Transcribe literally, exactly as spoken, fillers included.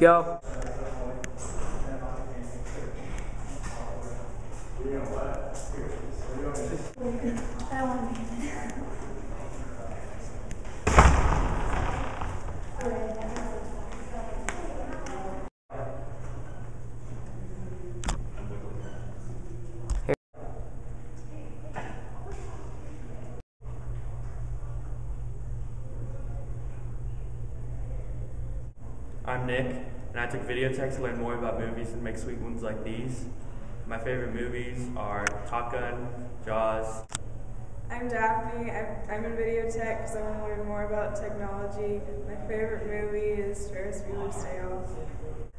Go. I want to be there. I'm Nick, and I took video tech to learn more about movies and make sweet ones like these. My favorite movies are Top Gun, Jaws. I'm Daphne. I'm in video tech because I want to learn more about technology. My favorite movie is Ferris Bueller's Day Off.